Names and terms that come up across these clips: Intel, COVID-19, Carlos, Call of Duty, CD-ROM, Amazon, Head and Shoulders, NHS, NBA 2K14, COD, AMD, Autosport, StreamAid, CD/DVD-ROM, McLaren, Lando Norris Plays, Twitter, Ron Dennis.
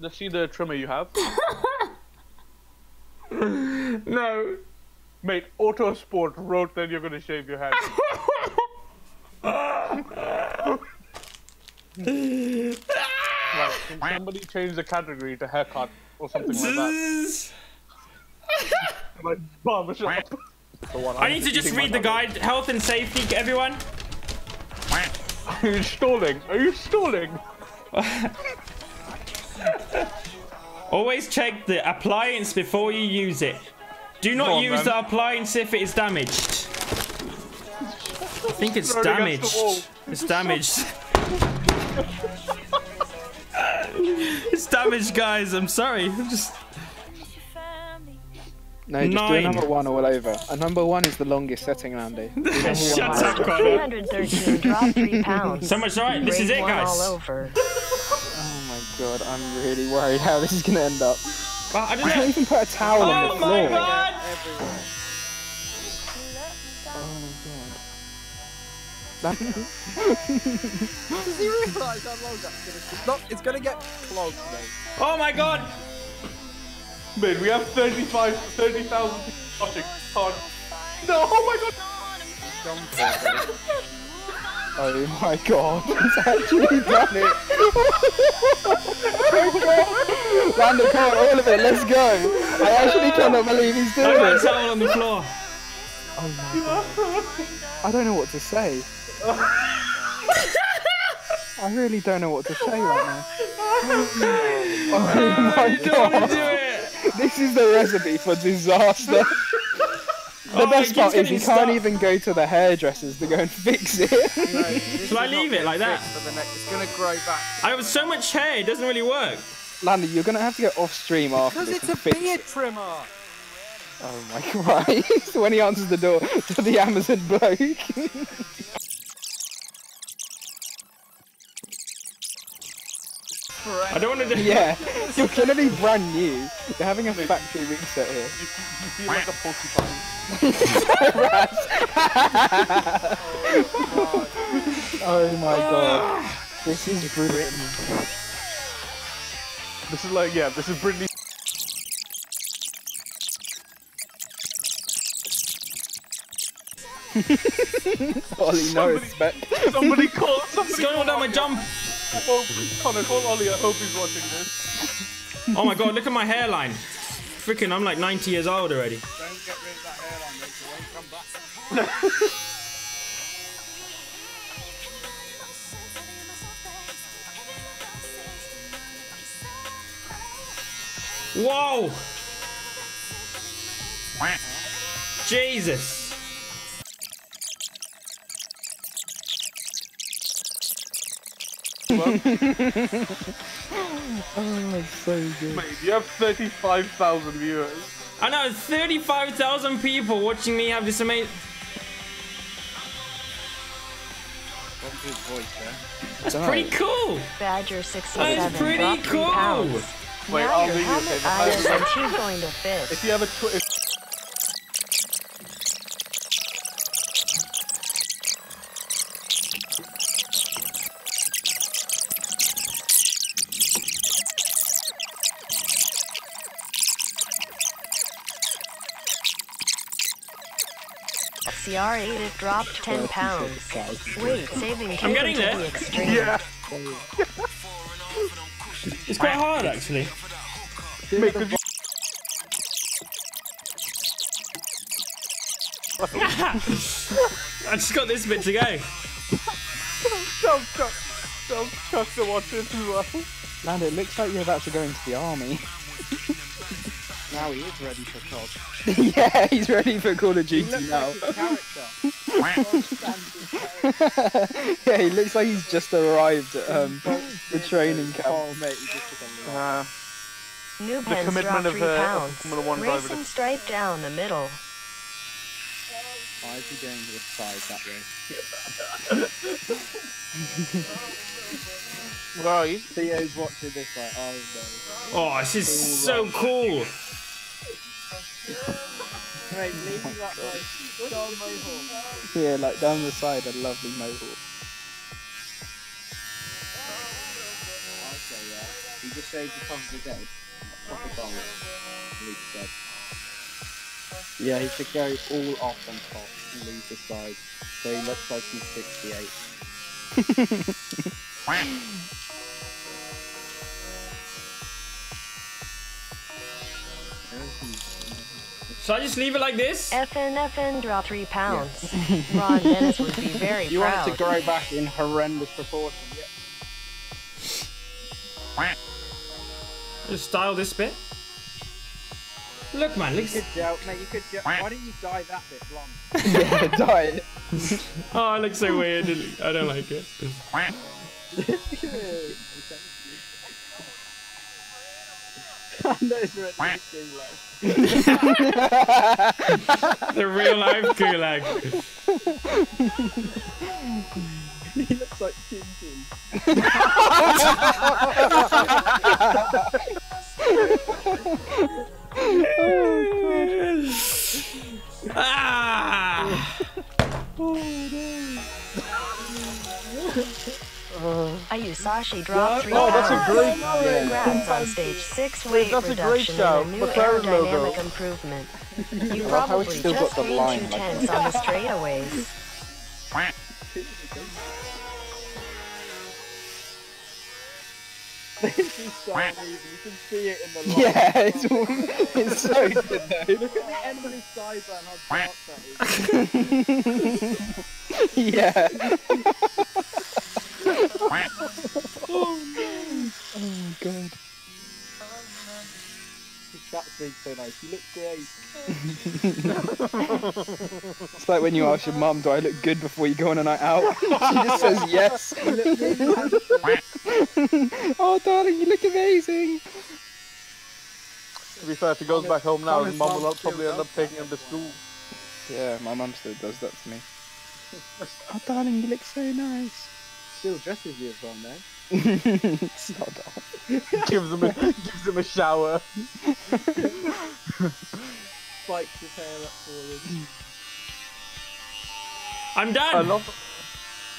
Let's see the trimmer you have. No. Mate, Autosport wrote that you're going to shave your head. Like, somebody changed the category to haircut or something like that. Like, barbershop. I need to just read the guide. Health and safety, everyone. Are you stalling? Are you stalling? Always check the appliance before you use it. Do not use the appliance if it is damaged. I think it's damaged. It's damaged. It's damaged, guys. I'm sorry. I'm just... No, just do a number one all over. A number one is the longest setting, Randy. Shut up, Connor. 313, drop 3 pounds. Someone's right. This is it, guys. All over. Oh my god, I'm really worried how this is gonna end up. Well, I can't even put a towel on the floor. Oh my god! Does he realise how long that's gonna be? Look, it's gonna get clogged, mate. Oh my god! Mate, we have 30,000 people watching. Oh, no, oh my god! Oh my god, it's actually done it! Oh god! Random caught all of it, let's go! I actually cannot believe he's doing it! I got towel on the floor! Oh my god. I don't know what to say. I really don't know what to say right now. Oh my god! This is the recipe for disaster. The best part is you can't even go to the hairdressers to go and fix it. Should I leave it like that? It's going to grow back. I have so much hair, it doesn't really work. Lando, you're going to have to go off stream after this. Because it's a beard trimmer. Oh my Christ. When he answers the door to the Amazon bloke. I don't want to do yeah, you're gonna be brand new. You're having a factory reset here. You feel like a porcupine. Oh my god. This is Britney. This is like, yeah, this is Britney. Ollie, no respect. Somebody call, somebody call. What's going on down my jump? Oh, Connor, call Ollie, I hope he's watching this. Oh my god, look at my hairline. Freaking, I'm like 90 years old already. Don't get rid of that hairline, mate, you won't come back. Whoa! Jesus! Oh, that's so good. Mate, you have 35,000 viewers. I know, 35,000 people watching me have this amazing... That's pretty cool. Badger 67. That's pretty cool. Wait, I'll leave you. She's going to fit. If you have a Twitter... CR8 it dropped 10 pounds. Wait, saving I'm getting there. Yeah. It's quite hard, actually. Mate, could you... I just got this bit to go. Don't trust to watch this as well. Lando, it looks like you're about to go into the army. Now he is ready for COD. Yeah, he's ready for Call of Duty now. Yeah, he looks like he's just arrived at the training camp. Oh, mate, he just took the commitment of a Formula One driver. Racing stripe down the middle. Why is he going to the side that way? Well, Theo's watching this like, oh no. Oh, this is so cool. Mate, leaving that like down the mohawk. Yeah, like down the side, a lovely mohawk. I'll say that. He just stage is probably dead. Yeah, he should go all off on top and leave the side. So he looks like he's 68. Should I just leave it like this? FN draw 3 pounds. Yes. Ron Dennis would be very you proud. You want it to grow back in horrendous proportions. Yep. Just style this bit. Look, man, look. You could jump. Why don't you dye that bit blonde? Yeah, dye it. Oh, it looks so weird. I don't like it. The real life gulag. He looks like Tin Tin. Ah! Oh, no. Ayusashi dropped 3 pounds. That's a great Congrats on stage 6 weight reduction and a new aerodynamic improvement. You probably just gained 2 tenths on the straightaways. This is so amazing. You can see it in the light. Yeah, it's so good though. Look at the end of his sideburn, how dark that is. Yeah. Oh no. Oh god. That being so nice. You look great. It's like when you ask your mum, do I look good before you go on a night out? She just says yes. You look really oh darling, you look amazing. To be fair, if he goes back home now, his mum will probably end up taking him to school. Yeah, my mum still does that to me. Oh darling, you look so nice. Still dresses you as well, man. It's not off. Gives him a shower. Spikes his hair up for him. I'm done.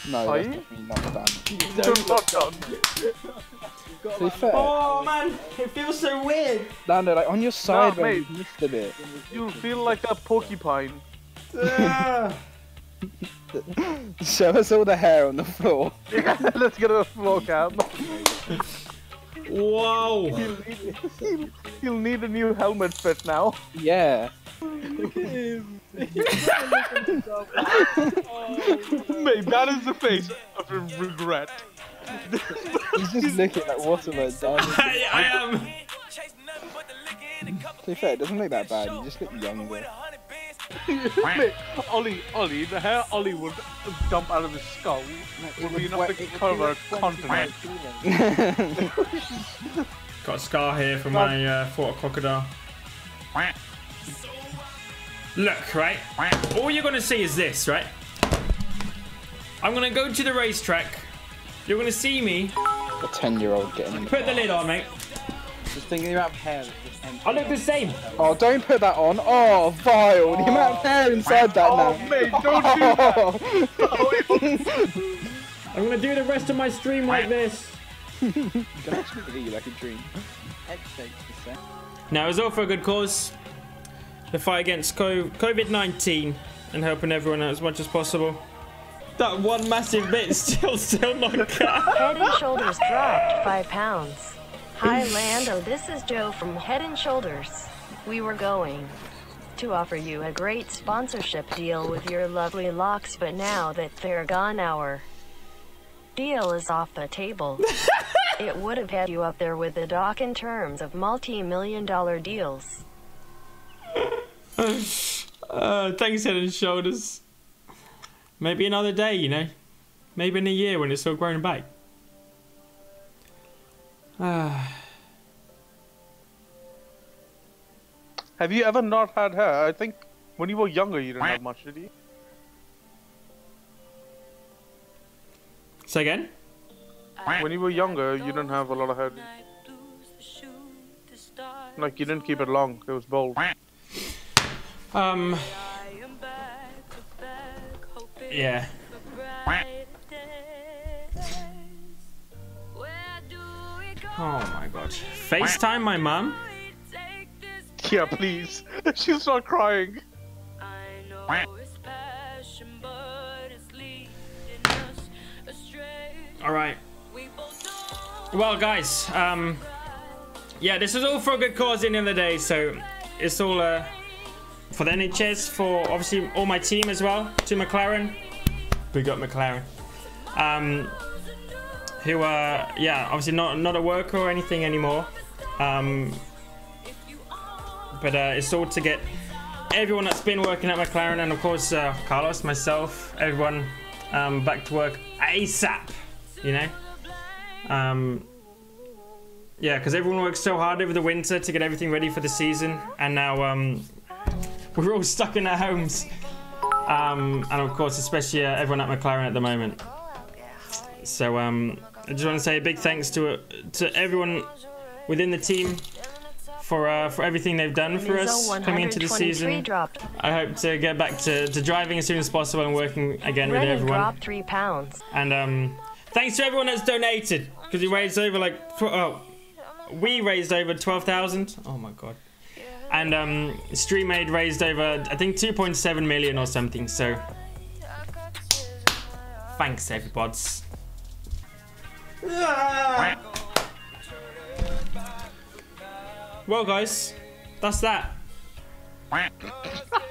No, are you? Not done. You're not done. Oh man, it feels so weird. Lando, like on your side, mate, you missed a bit. You feel like a porcupine. Show us all the hair on the floor. Let's get a floor cam. Whoa! He'll need a new helmet fit now. Yeah. Look at him. Mate, that is the face of regret. He's just looking at what have I done. I am. To be fair, it doesn't look that bad. You just look younger. Mate, Ollie, the hair Ollie would dump out of his skull would be enough to cover a continent. Got a scar here from my fought a crocodile. Look, right? All you're gonna see is this, right? I'm gonna go to the racetrack. You're gonna see me. A 10-year-old getting in. Put the lid on, mate. Just thinking about hair. I look the same. Oh, don't put that on. Oh, vile. Oh. The amount of hair inside that now. Oh, mate, don't do that. I'm going to do the rest of my stream like this. You can actually believe like a dream. Head shakes the set. Now, it's all for a good cause. The fight against COVID-19 and helping everyone out as much as possible. That one massive bit still not cut. Head and Shoulders dropped 5 pounds. Hi Lando, this is Joe from Head and Shoulders. We were going to offer you a great sponsorship deal with your lovely locks, but now that they're gone, our deal is off the table. It would have had you up there with the doc in terms of multi-million-dollar deals. Thanks Head and Shoulders. Maybe another day, you know. Maybe in a year when it's all grown back. Have you ever not had hair? I think when you were younger you didn't have much, did you? Say again? When you were younger you didn't have a lot of hair. Like you didn't keep it long, it was bald. Yeah. Oh my god. FaceTime my mom? Yeah, please. She's not crying. I know it's passion, but it's leading us astray. Alright. Well, guys, yeah, this is all for a good cause in the end of the day, so it's all for the NHS, for obviously all my team as well, to McLaren. Big up McLaren. Who are, yeah, obviously not at work or anything anymore. But it's all to get everyone that's been working at McLaren, and of course Carlos, myself, everyone back to work ASAP, you know? Yeah, because everyone worked so hard over the winter to get everything ready for the season, and now we're all stuck in our homes. And of course, especially everyone at McLaren at the moment. So I just want to say a big thanks to everyone within the team for everything they've done for us coming into the season. I hope to get back to driving as soon as possible and working again with everyone. And thanks to everyone that's donated, because we raised over we raised over 12,000. Oh my god. And StreamAid raised over, I think, 2.7 million or something. So thanks, everybody. Well, guys, that's that.